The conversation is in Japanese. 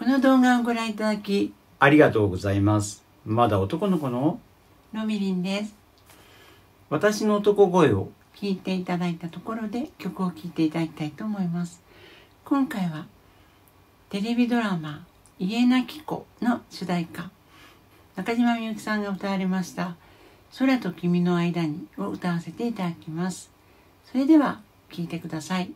この動画をご覧いただきありがとうございます。まだ男の子ののみりんです。私の男声を聞いていただいたところで曲を聴いていただきたいと思います。今回はテレビドラマ「家なき子」の主題歌、中島みゆきさんが歌われました「空と君の間に」を歌わせていただきます。それでは聴いてください。